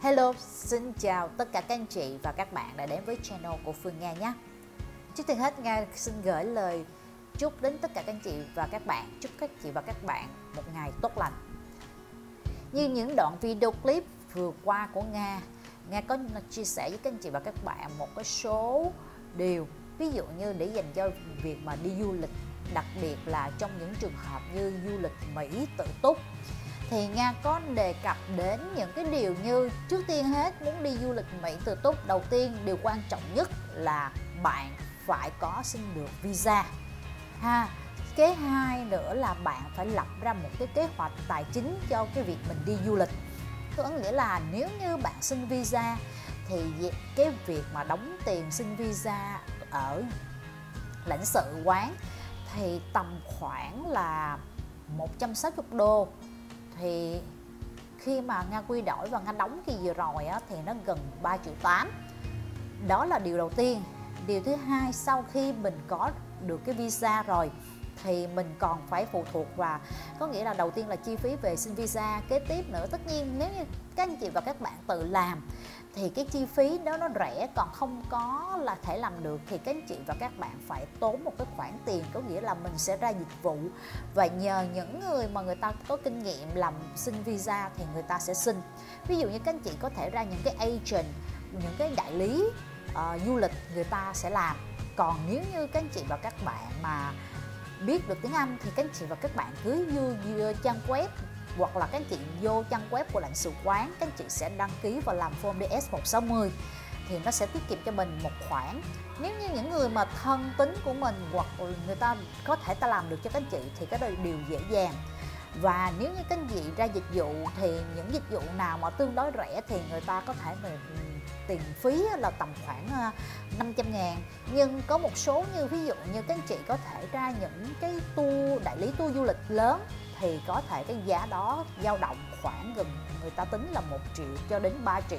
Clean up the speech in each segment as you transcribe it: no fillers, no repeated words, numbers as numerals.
Hello, xin chào tất cả các anh chị và các bạn đã đến với channel của Phương Nga nhé. Trước tiên hết, Nga xin gửi lời chúc đến tất cả các anh chị và các bạn, chúc các chị và các bạn một ngày tốt lành. Như những đoạn video clip vừa qua của Nga có chia sẻ với các anh chị và các bạn một cái số điều, ví dụ như để dành cho việc mà đi du lịch, đặc biệt là trong những trường hợp như du lịch Mỹ tự túc, thì Nga có đề cập đến những cái điều như trước tiên hết, muốn đi du lịch Mỹ tự túc, đầu tiên điều quan trọng nhất là bạn phải có xin được visa ha. Cái hai nữa là bạn phải lập ra một cái kế hoạch tài chính cho cái việc mình đi du lịch, có nghĩa là nếu như bạn xin visa thì cái việc mà đóng tiền xin visa ở lãnh sự quán thì tầm khoảng là 160 đô. Thì khi mà Nga quy đổi và Nga đóng khi vừa rồi á, thì nó gần 3,8 triệu. Đó là điều đầu tiên. Điều thứ hai, sau khi mình có được cái visa rồi thì mình còn phải phụ thuộc vào, có nghĩa là đầu tiên là chi phí về xin visa, kế tiếp nữa tất nhiên nếu như các anh chị và các bạn tự làm thì cái chi phí đó nó rẻ, còn không có là thể làm được thì các anh chị và các bạn phải tốn một cái khoản tiền, có nghĩa là mình sẽ ra dịch vụ và nhờ những người mà người ta có kinh nghiệm làm xin visa thì người ta sẽ xin. Ví dụ như các anh chị có thể ra những cái agent, những cái đại lý du lịch, người ta sẽ làm. Còn nếu như các anh chị và các bạn mà biết được tiếng Anh thì các anh chị và các bạn cứ vô trang web hoặc là các anh chị vô trang web của lãnh sự quán, các anh chị sẽ đăng ký và làm form DS-160 thì nó sẽ tiết kiệm cho mình một khoản. Nếu như những người mà thân tín của mình hoặc người ta có thể ta làm được cho các anh chị thì cái đó là điều dễ dàng. Và nếu như các anh chị ra dịch vụ thì những dịch vụ nào mà tương đối rẻ thì người ta có thể tiền phí là tầm khoảng 500 ngàn, nhưng có một số như ví dụ như các anh chị có thể ra những cái tour, đại lý tour du lịch lớn thì có thể cái giá đó dao động khoảng gần, người ta tính là 1 triệu cho đến 3 triệu,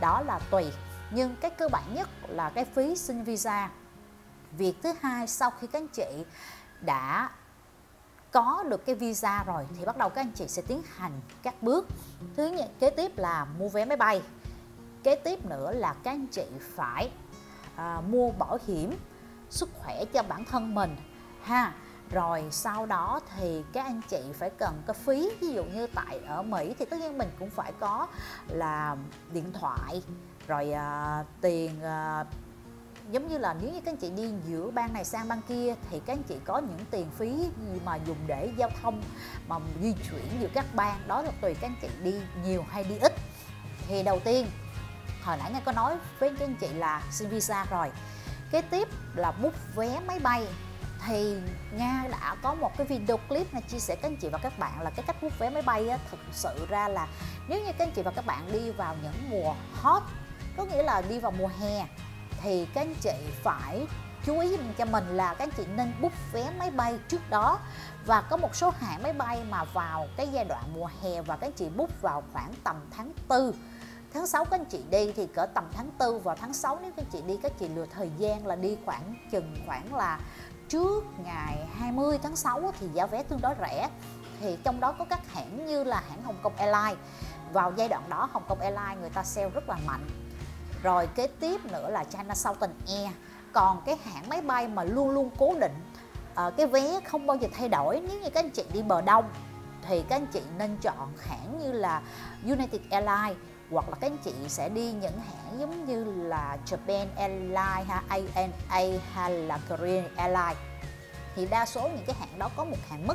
đó là tùy. Nhưng cái cơ bản nhất là cái phí xin visa. Việc thứ hai, sau khi các anh chị đã có được cái visa rồi thì bắt đầu các anh chị sẽ tiến hành các bước. Thứ nhất, kế tiếp là mua vé máy bay, kế tiếp nữa là các anh chị phải mua bảo hiểm sức khỏe cho bản thân mình ha. Rồi sau đó thì các anh chị phải cần cái phí, ví dụ như tại ở Mỹ thì tất nhiên mình cũng phải có là điện thoại, rồi tiền giống như là nếu như các anh chị đi giữa bang này sang bang kia thì các anh chị có những tiền phí mà dùng để giao thông mà di chuyển giữa các bang, đó là tùy các anh chị đi nhiều hay đi ít. Thì đầu tiên hồi nãy Nga có nói với các anh chị là xin visa rồi, kế tiếp là book vé máy bay. Thì Nga đã có một cái video clip Nga chia sẻ các anh chị và các bạn là cái cách book vé máy bay á, thực sự ra là nếu như các anh chị và các bạn đi vào những mùa hot, có nghĩa là đi vào mùa hè, thì các anh chị phải chú ý cho mình là các anh chị nên book vé máy bay trước đó. Và có một số hãng máy bay mà vào cái giai đoạn mùa hè và các anh chị book vào khoảng tầm tháng 4 tháng 6 các anh chị đi, thì cỡ tầm tháng 4 vào tháng 6 nếu các anh chị đi, các chị lựa thời gian là đi khoảng là trước ngày 20 tháng 6 thì giá vé tương đối rẻ. Thì trong đó có các hãng như là hãng Hong Kong Airlines, vào giai đoạn đó Hong Kong Airlines người ta sale rất là mạnh. Rồi kế tiếp nữa là China Southern Air. Còn cái hãng máy bay mà luôn luôn cố định, cái vé không bao giờ thay đổi, nếu như các anh chị đi bờ đông thì các anh chị nên chọn hãng như là United Airlines, hoặc là các anh chị sẽ đi những hãng giống như là Japan Airlines, ANA hay là Korean Airlines. Thì đa số những cái hãng đó có một hạn mức,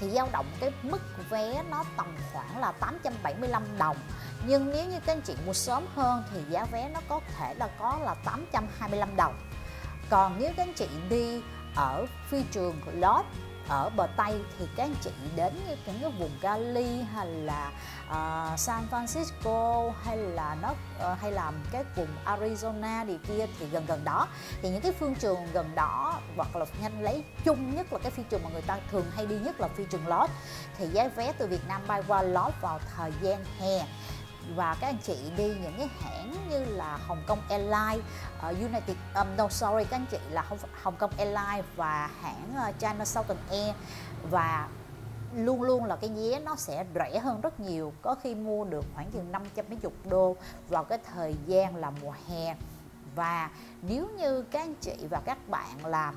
thì dao động cái mức vé nó tầm khoảng là 875 đồng. Nhưng nếu như các anh chị mua sớm hơn thì giá vé nó có thể là 825 đồng. Còn nếu các anh chị đi ở phi trường Lodz ở bờ Tây thì các anh chị đến những cái vùng Cali hay là San Francisco hay là cái vùng Arizona đi kia, thì gần đó thì những cái phi trường gần đó, hoặc là nhanh lấy chung nhất là cái phi trường mà người ta thường hay đi nhất là phi trường Lodz, thì giá vé từ Việt Nam bay qua Lodz vào thời gian hè và các anh chị đi những cái hãng như là Hong Kong Airlines, United, các anh chị là Hong Kong Airlines và hãng China Southern Air, và luôn luôn là cái vé nó sẽ rẻ hơn rất nhiều, có khi mua được khoảng chừng 500 mấy chục đô vào cái thời gian là mùa hè. Và nếu như các anh chị và các bạn là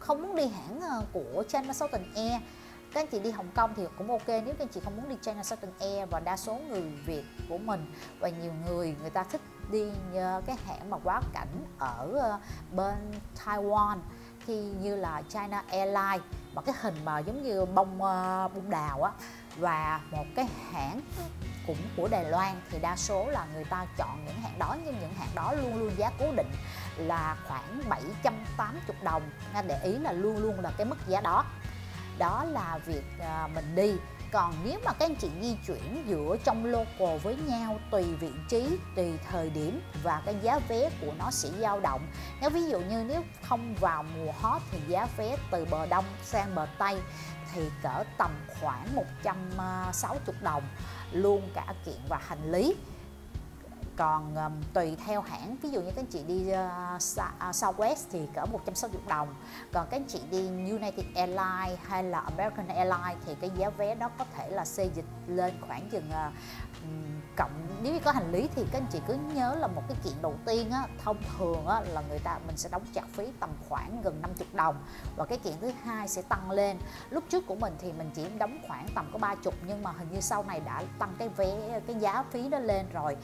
không muốn đi hãng của China Southern Air, các anh chị đi Hồng Kông thì cũng ok nếu các anh chị không muốn đi China Southern Air. Và đa số người Việt của mình và nhiều người người ta thích đi cái hãng mà quá cảnh ở bên Taiwan thì như là China Airlines, mà cái hình mà giống như bông đào á, và một cái hãng cũng của Đài Loan, thì đa số là người ta chọn những hãng đó. Nhưng những hãng đó luôn luôn giá cố định là khoảng 780 đồng, anh để ý là luôn luôn là cái mức giá đó. Đó là việc mình đi. Còn nếu mà các anh chị di chuyển giữa trong local với nhau, tùy vị trí, tùy thời điểm, và cái giá vé của nó sẽ dao động. Nếu ví dụ như nếu không vào mùa hot thì giá vé từ bờ Đông sang bờ Tây thì cỡ tầm khoảng 160 đồng luôn cả kiện và hành lý. Còn tùy theo hãng, ví dụ như các anh chị đi Southwest thì cỡ 160 đồng. Còn các anh chị đi United Airlines hay là American Airlines thì cái giá vé đó có thể là xê dịch lên khoảng chừng cộng, nếu như có hành lý thì các anh chị cứ nhớ là một cái kiện đầu tiên á, thông thường á, là mình sẽ đóng trạc phí tầm khoảng gần 50 đồng, và cái kiện thứ hai sẽ tăng lên. Lúc trước của mình thì mình chỉ đóng khoảng tầm có 30, nhưng mà hình như sau này đã tăng cái giá phí đó lên rồi,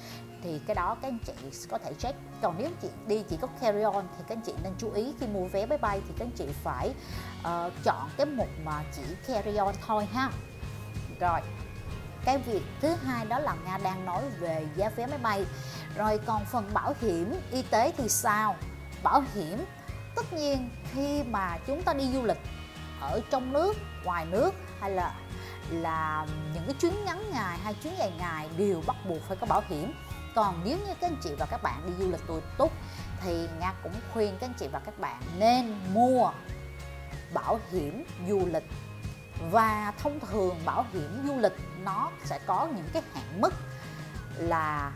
thì cái đó các anh chị có thể check. Còn nếu chị đi chỉ có carry on thì các anh chị nên chú ý khi mua vé máy bay thì các anh chị phải chọn cái mục mà chỉ carry on thôi ha. Rồi cái việc thứ hai đó là Nga đang nói về giá vé máy bay. Rồi còn phần bảo hiểm y tế thì sao? Bảo hiểm, tất nhiên khi mà chúng ta đi du lịch ở trong nước, ngoài nước hay là những cái chuyến ngắn ngày hay chuyến dài ngày đều bắt buộc phải có bảo hiểm. Còn nếu như các anh chị và các bạn đi du lịch tự túc thì Nga cũng khuyên các anh chị và các bạn nên mua bảo hiểm du lịch. Và thông thường bảo hiểm du lịch nó sẽ có những cái hạn mức, là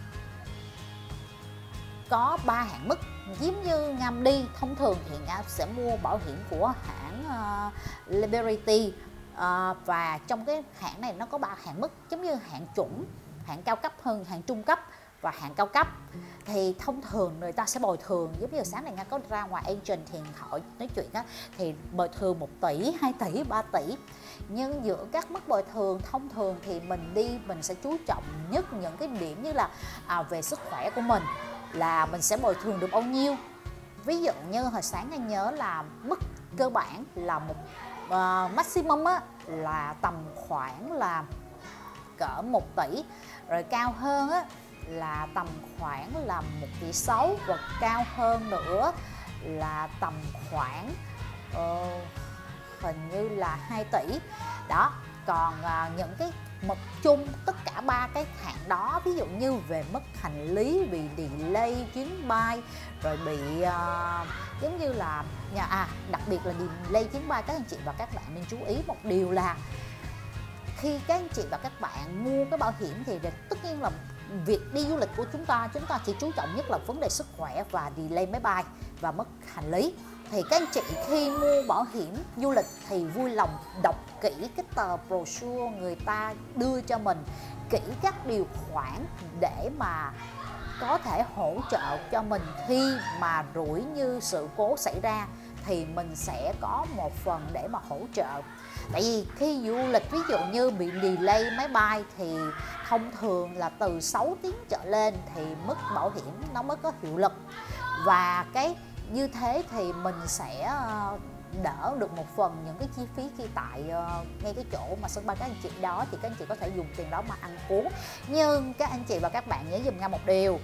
có 3 hạn mức. Giống như Nga đi, thông thường thì Nga sẽ mua bảo hiểm của hãng Liberty, và trong cái hãng này nó có 3 hạn mức, giống như hạng chuẩn, hạng cao cấp hơn, hạng trung cấp và hạng cao cấp. Thì thông thường người ta sẽ bồi thường, giống như sáng nay Nga có ra ngoài agent thì họ nói chuyện đó, thì bồi thường 1 tỷ, 2 tỷ, 3 tỷ. Nhưng giữa các mức bồi thường, thông thường thì mình đi mình sẽ chú trọng nhất những cái điểm như là về sức khỏe của mình, là mình sẽ bồi thường được bao nhiêu. Ví dụ như hồi sáng Nga nhớ là mức cơ bản là một maximum á, là tầm khoảng là cỡ 1 tỷ, rồi cao hơn á là tầm khoảng là 1,6 tỷ, và cao hơn nữa là tầm khoảng hình như là 2 tỷ đó. Còn những cái mục chung tất cả 3 cái hạng đó, ví dụ như về mất hành lý, bị delay chuyến bay, rồi bị giống như là đặc biệt là delay chuyến bay, các anh chị và các bạn nên chú ý một điều là khi các anh chị và các bạn mua cái bảo hiểm thì tất nhiên là việc đi du lịch của chúng ta chỉ chú trọng nhất là vấn đề sức khỏe và delay máy bay và mất hành lý. Thì các anh chị khi mua bảo hiểm du lịch thì vui lòng đọc kỹ cái tờ brochure người ta đưa cho mình, kỹ các điều khoản để mà có thể hỗ trợ cho mình khi mà rủi như sự cố xảy ra, thì mình sẽ có một phần để mà hỗ trợ. Tại vì khi du lịch ví dụ như bị delay máy bay thì thông thường là từ 6 tiếng trở lên thì mức bảo hiểm nó mới có hiệu lực, và cái như thế thì mình sẽ đỡ được một phần những cái chi phí khi tại ngay cái chỗ mà sân bay các anh chị đó, thì các anh chị có thể dùng tiền đó mà ăn uống. Nhưng các anh chị và các bạn nhớ dùm Nga một điều,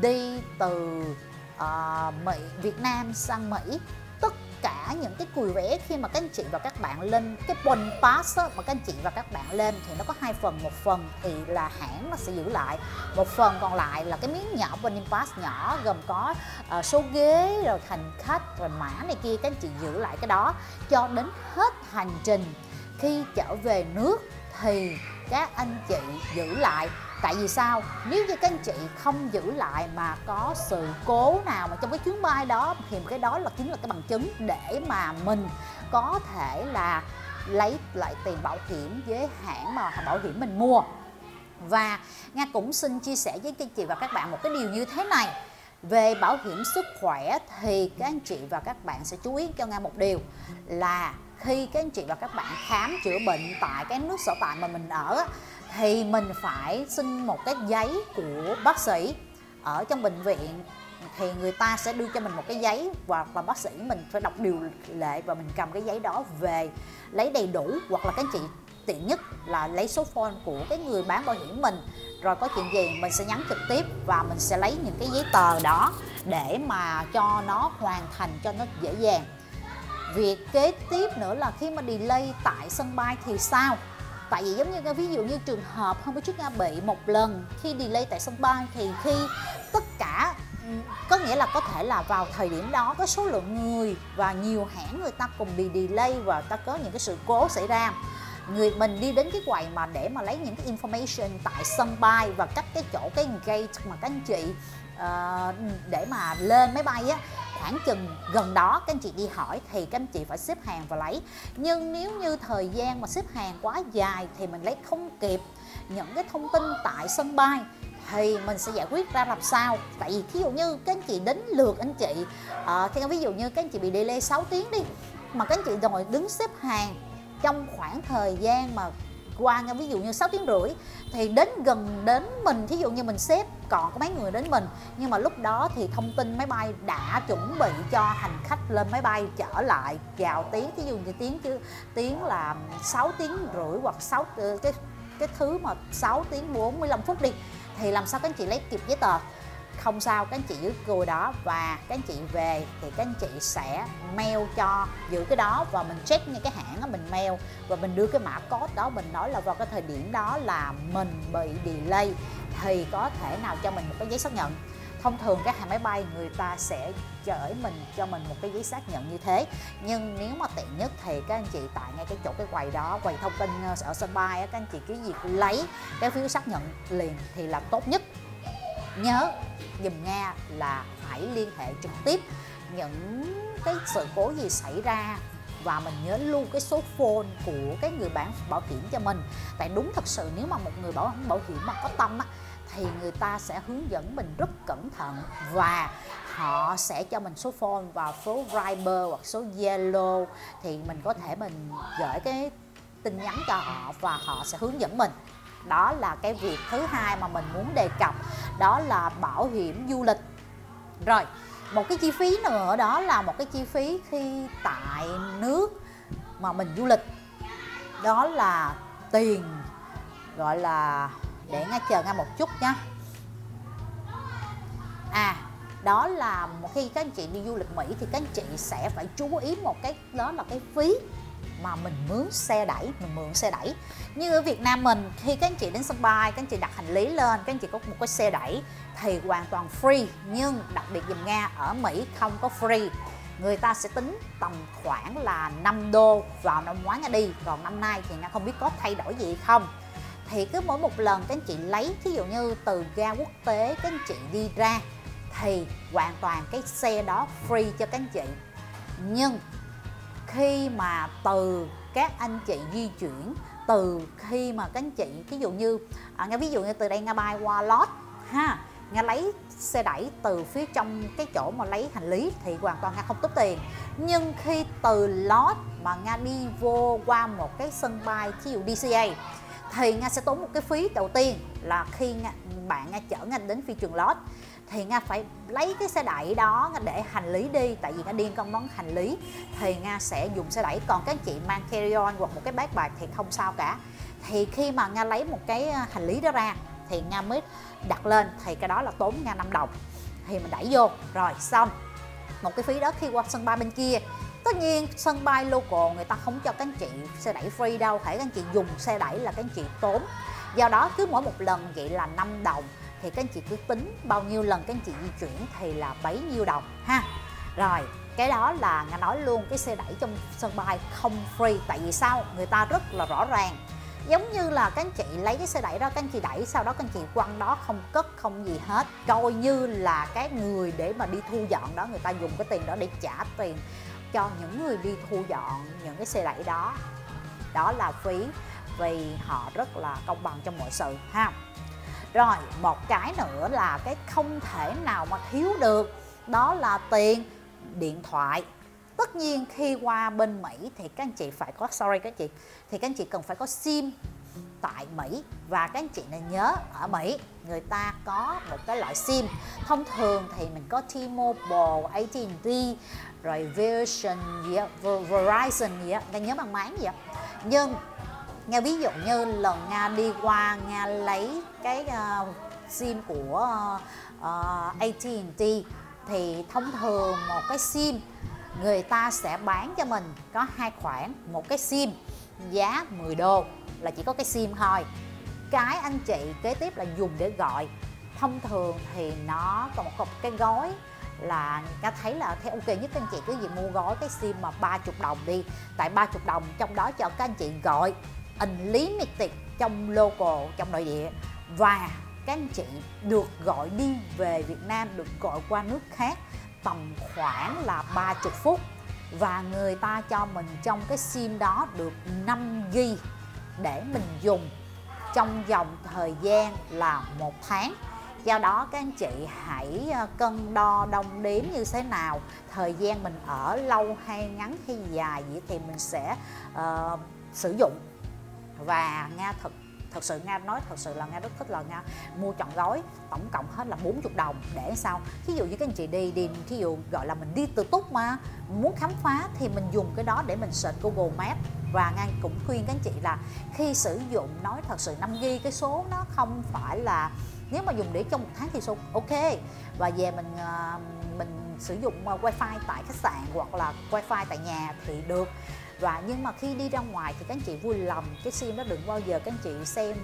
đi từ Việt Nam sang Mỹ, tất cả những cái cùi vé khi mà các anh chị và các bạn lên cái one pass mà các anh chị và các bạn lên thì nó có 2 phần, 1 phần thì là hãng nó sẽ giữ lại, 1 phần còn lại là cái miếng nhỏ one pass nhỏ gồm có số ghế, rồi hành khách, rồi mã này kia, các anh chị giữ lại cái đó cho đến hết hành trình. Khi trở về nước thì các anh chị giữ lại. Tại vì sao? Nếu như các anh chị không giữ lại mà có sự cố nào mà trong cái chuyến bay đó thì cái đó là chính là cái bằng chứng để mà mình có thể là lấy lại tiền bảo hiểm với hãng mà bảo hiểm mình mua. Và Nga cũng xin chia sẻ với các anh chị và các bạn một cái điều như thế này. Về bảo hiểm sức khỏe thì các anh chị và các bạn sẽ chú ý cho Nga một điều là khi các anh chị và các bạn khám chữa bệnh tại cái nước sở tại mà mình ở thì mình phải xin một cái giấy của bác sĩ ở trong bệnh viện, thì người ta sẽ đưa cho mình một cái giấy và bác sĩ mình phải đọc điều lệ và mình cầm cái giấy đó về lấy đầy đủ, hoặc là các anh chị tiện nhất là lấy số phone của cái người bán bảo hiểm mình, rồi có chuyện gì mình sẽ nhắn trực tiếp và mình sẽ lấy những cái giấy tờ đó để mà cho nó hoàn thành cho nó dễ dàng. Việc kế tiếp nữa là khi mà delay tại sân bay thì sao? Tại vì giống như ví dụ như trường hợp hôm bữa trước Nga bị một lần khi delay tại sân bay thì khi tất cả, có nghĩa là có thể là vào thời điểm đó có số lượng người và nhiều hãng người ta cùng bị delay và ta có những cái sự cố xảy ra. Người mình đi đến cái quầy mà để mà lấy những cái information tại sân bay và cách cái chỗ cái gate mà các anh chị để mà lên máy bay á, khoảng chừng gần đó các anh chị đi hỏi thì các anh chị phải xếp hàng và lấy. Nhưng nếu như thời gian mà xếp hàng quá dài thì mình lấy không kịp những cái thông tin tại sân bay thì mình sẽ giải quyết ra làm sao? Tại vì thí dụ như các anh chị đến lượt anh chị thì ví dụ như các anh chị bị delay 6 tiếng đi, mà các anh chị rồi đứng xếp hàng trong khoảng thời gian mà qua ví dụ như 6 tiếng rưỡi, thì đến gần đến mình, thí dụ như mình xếp còn có mấy người đến mình, nhưng mà lúc đó thì thông tin máy bay đã chuẩn bị cho hành khách lên máy bay trở lại vào tiếng, thí dụ như tiếng là 6 tiếng rưỡi, hoặc cái thứ mà 6 tiếng 45 phút đi, thì làm sao các anh chị lấy kịp giấy tờ? Không sao, các anh chị giữ cái đó và các anh chị về thì các anh chị sẽ mail cho giữ cái đó, và mình check những cái hãng đó, mình mail và mình đưa cái mã code đó, mình nói là vào cái thời điểm đó là mình bị delay thì có thể nào cho mình một cái giấy xác nhận. Thông thường các hãng máy bay người ta sẽ gửi mình cho mình một cái giấy xác nhận như thế, nhưng nếu mà tiện nhất thì các anh chị tại ngay cái chỗ cái quầy đó, quầy thông tin ở sân bay, các anh chị cứ việc lấy cái phiếu xác nhận liền thì là tốt nhất. Nhớ dùm Nga là hãy liên hệ trực tiếp những cái sự cố gì xảy ra, và mình nhớ lưu cái số phone của cái người bán bảo hiểm cho mình. Tại đúng thật sự nếu mà một người bảo hiểm mà có tâm á, thì người ta sẽ hướng dẫn mình rất cẩn thận và họ sẽ cho mình số phone và số Viber hoặc số Zalo, thì mình có thể mình gửi cái tin nhắn cho họ và họ sẽ hướng dẫn mình. Đó là cái việc thứ hai mà mình muốn đề cập, đó là bảo hiểm du lịch. Rồi, một cái chi phí nữa đó là một cái chi phí khi tại nước mà mình du lịch, đó là tiền gọi là, để Nga chờ Nga một chút nha. Đó là khi các anh chị đi du lịch Mỹ thì các anh chị sẽ phải chú ý một cái, đó là cái phí mà mình mượn xe đẩy. Như ở Việt Nam mình, khi các anh chị đến sân bay, các anh chị đặt hành lý lên, các anh chị có một cái xe đẩy thì hoàn toàn free. Nhưng đặc biệt dùm Nga, ở Mỹ không có free, người ta sẽ tính tầm khoảng là $5 vào năm ngoái Nga đi, còn năm nay thì Nga không biết có thay đổi gì không. Thì cứ mỗi một lần các anh chị lấy, thí dụ như từ ga quốc tế các anh chị đi ra thì hoàn toàn cái xe đó free cho các anh chị. Nhưng khi mà từ các anh chị di chuyển, từ khi mà các anh chị ví dụ như từ đây Nga bay qua Lodz ha, Nga lấy xe đẩy từ phía trong cái chỗ mà lấy hành lý thì hoàn toàn Nga không tốn tiền. Nhưng khi từ Lodz mà Nga đi vô qua một cái sân bay ví dụ DCA thì Nga sẽ tốn một cái phí đầu tiên là khi Nga chở Nga đến phi trường Lodz thì Nga phải lấy cái xe đẩy đó, Nga để hành lý đi, tại vì Nga điên con món hành lý thì Nga sẽ dùng xe đẩy. Còn các anh chị mang carry on hoặc một cái backpack thì không sao cả. Thì khi mà Nga lấy một cái hành lý đó ra thì Nga mới đặt lên, thì cái đó là tốn Nga $5 thì mình đẩy vô rồi xong một cái phí đó. Khi qua sân bay bên kia, tất nhiên sân bay local người ta không cho các anh chị xe đẩy free đâu, phải các anh chị dùng xe đẩy là các anh chị tốn. Do đó cứ mỗi một lần vậy là $5 thì các anh chị cứ tính bao nhiêu lần các anh chị di chuyển thì là bấy nhiêu đồng ha. Rồi cái đó là Nga nói luôn, cái xe đẩy trong sân bay không free. Tại vì sao? Người ta rất là rõ ràng, giống như là các anh chị lấy cái xe đẩy ra, các anh chị đẩy, sau đó các anh chị quăng đó, không cất không gì hết, coi như là cái người để mà đi thu dọn đó, người ta dùng cái tiền đó để trả tiền cho những người đi thu dọn những cái xe đẩy đó. Đó là phí, vì họ rất là công bằng trong mọi sự ha. Rồi một cái nữa là cái không thể nào mà thiếu được, đó là tiền điện thoại. Tất nhiên khi qua bên Mỹ thì các anh chị phải có, cần phải có SIM tại Mỹ. Và các anh chị nên nhớ, ở Mỹ người ta có một cái loại SIM. Thông thường thì mình có T-Mobile, AT&T, rồi Verizon gì á, ta nhớ bằng máy gì á. Nhưng nghe ví dụ như lần Nga đi qua, Nga lấy cái SIM của AT&T thì thông thường một cái SIM người ta sẽ bán cho mình có hai khoản, một cái SIM giá 10 đô là chỉ có cái SIM thôi. Cái anh chị kế tiếp là dùng để gọi. Thông thường thì nó còn một cái gói là ta thấy là thấy ok nhất, các anh chị cứ gì mua gói cái SIM mà 30 đồng đi. Tại 30 đồng trong đó cho các anh chị gọi unlimited trong local, trong nội địa, và các anh chị được gọi đi về Việt Nam, được gọi qua nước khác tầm khoảng là 30 phút, và người ta cho mình trong cái SIM đó được 5GB để mình dùng trong vòng thời gian là 1 tháng. Do đó các anh chị hãy cân đo đong đếm như thế nào, thời gian mình ở lâu hay ngắn hay dài vậy thì mình sẽ sử dụng. Và Nga thật sự Nga nói thật sự là Nga rất thích là Nga mua trọn gói, tổng cộng hết là 40 đồng để sao. Thí dụ như các anh chị đi thí dụ gọi là mình đi tự túc mà muốn khám phá thì mình dùng cái đó để mình search Google Maps. Và Nga cũng khuyên các anh chị là khi sử dụng, nói thật sự 5GB cái số nó không phải là, nếu mà dùng để trong 1 tháng thì số ok, và về mình sử dụng wifi tại khách sạn hoặc là wifi tại nhà thì được. Và nhưng mà khi đi ra ngoài thì các anh chị vui lòng cái SIM đó, đừng bao giờ các anh chị xem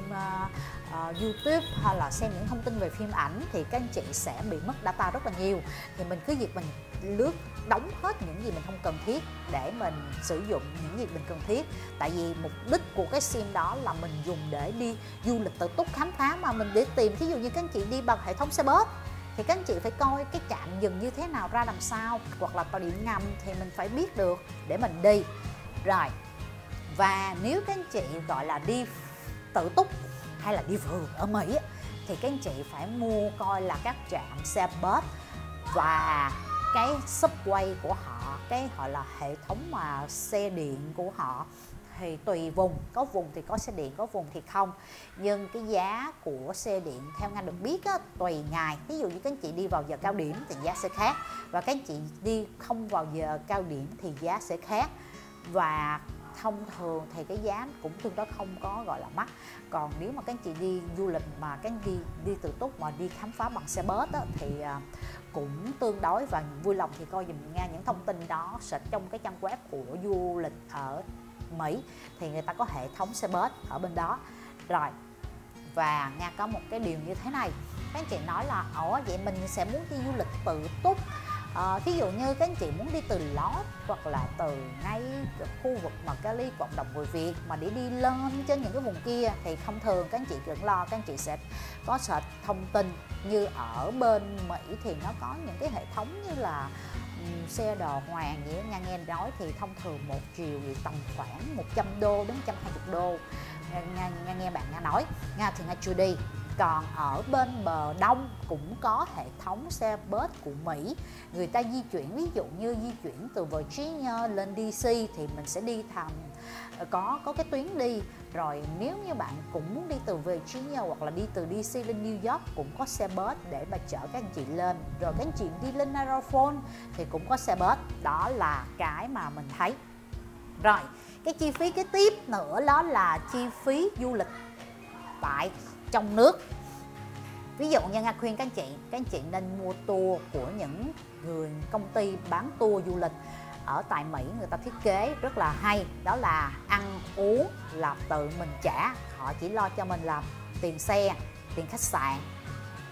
YouTube hay là xem những thông tin về phim ảnh thì các anh chị sẽ bị mất data rất là nhiều. Thì mình cứ việc mình lướt đóng hết những gì mình không cần thiết để mình sử dụng những gì mình cần thiết. Tại vì mục đích của cái SIM đó là mình dùng để đi du lịch tự túc khám phá, mà mình để tìm, thí dụ như các anh chị đi bằng hệ thống xe bus thì các anh chị phải coi cái trạm dừng như thế nào, ra làm sao, hoặc là tàu điện ngầm thì mình phải biết được để mình đi. Rồi, và nếu các anh chị gọi là đi tự túc hay là đi phượt ở Mỹ thì các anh chị phải mua coi là các trạm xe bus và cái subway của họ, cái gọi là hệ thống mà xe điện của họ, thì tùy vùng, có vùng thì có xe điện, có vùng thì không. Nhưng cái giá của xe điện theo Nga được biết á, tùy ngày. Ví dụ như các anh chị đi vào giờ cao điểm thì giá sẽ khác, và các anh chị đi không vào giờ cao điểm thì giá sẽ khác. Và thông thường thì cái giá cũng tương đối không có gọi là mắc. Còn nếu mà các anh chị đi du lịch mà các anh chị đi tự túc mà đi khám phá bằng xe bus á, thì cũng tương đối. Và vui lòng thì coi dùm Nga những thông tin đó search trong cái trang web của du lịch ở Mỹ thì người ta có hệ thống xe bus ở bên đó. Rồi, và Nga có một cái điều như thế này, các anh chị nói là ủa vậy mình sẽ muốn đi du lịch tự túc, thí dụ như các anh chị muốn đi từ Lót hoặc là từ ngay khu vực mà cái ly cộng đồng người Việt mà để đi lên trên những cái vùng kia thì không, thường các anh chị đừng lo, các anh chị sẽ có search thông tin. Như ở bên Mỹ thì nó có những cái hệ thống như là xe đò hoàng vậy, Nga nghe nói thì thông thường một chiều thì tầm khoảng 100 đô đến 120 đô Nga nghe bạn Nga nói, Nga thì Nga chưa đi. Còn ở bên bờ Đông cũng có hệ thống xe bus của Mỹ, người ta di chuyển, ví dụ như di chuyển từ Virginia lên DC thì mình sẽ đi thẳng, có cái tuyến đi. Rồi nếu như bạn cũng muốn đi từ Virginia hoặc là đi từ DC lên New York cũng có xe bus để mà chở các anh chị lên. Rồi các anh chị đi lên Aerophone thì cũng có xe bus. Đó là cái mà mình thấy. Rồi cái chi phí kế tiếp nữa đó là chi phí du lịch tại trong nước. Ví dụ như Nga khuyên các anh chị nên mua tour của những người công ty bán tour du lịch ở tại Mỹ, người ta thiết kế rất là hay. Đó là ăn uống là tự mình trả, họ chỉ lo cho mình là tiền xe, tiền khách sạn,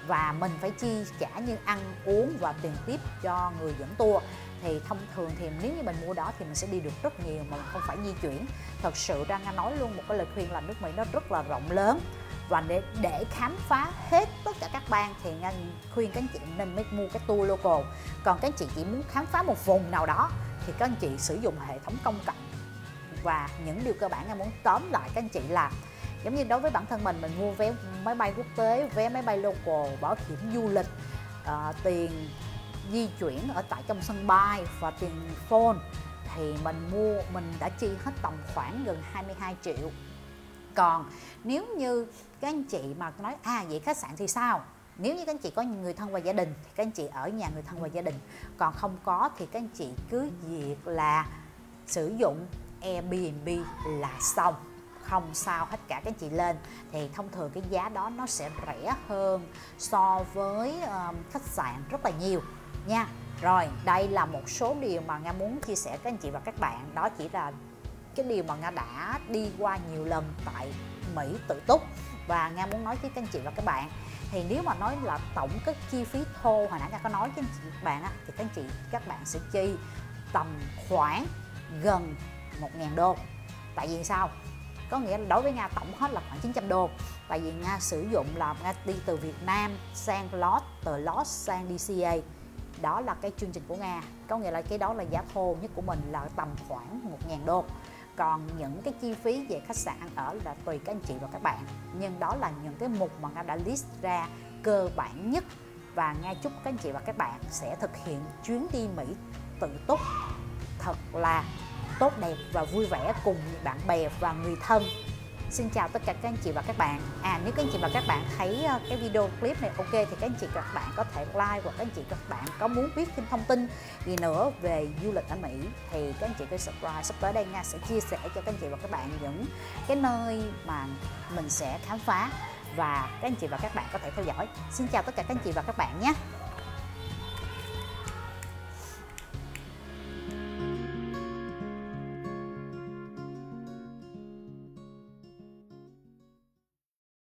và mình phải chi trả như ăn uống và tiền tip cho người dẫn tour. thì thông thường thì nếu như mình mua đó thì mình sẽ đi được rất nhiều mà không phải di chuyển. Thật sự ra Nga nói luôn một cái lời khuyên là nước Mỹ nó rất là rộng lớn, và để khám phá hết tất cả các bang thì Nga khuyên các anh chị nên mới mua cái tour local. Còn các anh chị chỉ muốn khám phá một vùng nào đó thì các anh chị sử dụng hệ thống công cộng. Và những điều cơ bản Nga muốn tóm lại các anh chị là giống như đối với bản thân mình mua vé máy bay quốc tế, vé máy bay local, bảo hiểm du lịch, tiền di chuyển ở tại trong sân bay và tiền phone, thì mình đã chi hết tầm khoảng gần 22 triệu. Còn nếu như các anh chị mà nói vậy khách sạn thì sao? Nếu như các anh chị có người thân và gia đình thì các anh chị ở nhà người thân và gia đình, còn không có thì các anh chị cứ việc là sử dụng Airbnb là xong, không sao hết cả. Các anh chị lên thì thông thường cái giá đó nó sẽ rẻ hơn so với khách sạn rất là nhiều nha. Rồi, đây là một số điều mà Nga muốn chia sẻ các anh chị và các bạn, đó chỉ là cái điều mà Nga đã đi qua nhiều lần tại Mỹ tự túc và Nga muốn nói với các anh chị và các bạn. Thì nếu mà nói là tổng cái chi phí thô hồi nãy Nga có nói với anh chị và các bạn á, thì các bạn sẽ chi tầm khoảng gần 1.000 đô. Tại vì sao? Có nghĩa là đối với Nga tổng hết là khoảng 900 đô. Tại vì Nga sử dụng là Nga đi từ Việt Nam sang Los, từ Los sang DCA. Đó là cái chương trình của Nga. Có nghĩa là cái đó là giá thô nhất của mình là tầm khoảng 1.000 đô. Còn những cái chi phí về khách sạn ăn ở là tùy các anh chị và các bạn. Nhưng đó là những cái mục mà Nga đã list ra cơ bản nhất. Và Nga chúc các anh chị và các bạn sẽ thực hiện chuyến đi Mỹ tự túc thật là tốt đẹp và vui vẻ cùng bạn bè và người thân. Xin chào tất cả các anh chị và các bạn. Nếu các anh chị và các bạn thấy cái video clip này ok thì các anh chị và các bạn có thể like, và các anh chị và các bạn có muốn biết thêm thông tin gì nữa về du lịch ở Mỹ thì các anh chị cứ subscribe. Sắp tới đây Nga sẽ chia sẻ cho các anh chị và các bạn những cái nơi mà mình sẽ khám phá và các anh chị và các bạn có thể theo dõi. Xin chào tất cả các anh chị và các bạn nhé.